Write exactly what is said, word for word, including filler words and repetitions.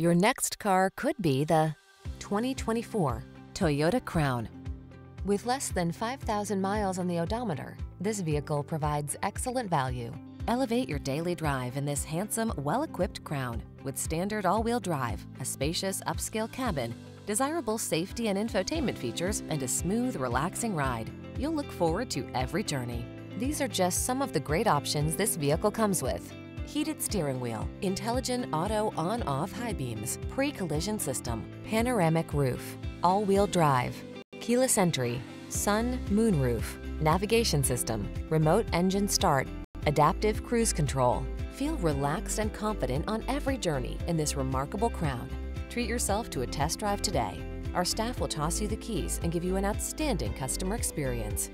Your next car could be the twenty twenty-four Toyota Crown. With less than five thousand miles on the odometer, this vehicle provides excellent value. Elevate your daily drive in this handsome, well-equipped Crown with standard all-wheel drive, a spacious upscale cabin, desirable safety and infotainment features, and a smooth, relaxing ride. You'll look forward to every journey. These are just some of the great options this vehicle comes with: heated steering wheel, intelligent auto on-off high beams, pre-collision system, panoramic roof, all-wheel drive, keyless entry, sun, moon roof, navigation system, remote engine start, adaptive cruise control. Feel relaxed and confident on every journey in this remarkable Crown. Treat yourself to a test drive today. Our staff will toss you the keys and give you an outstanding customer experience.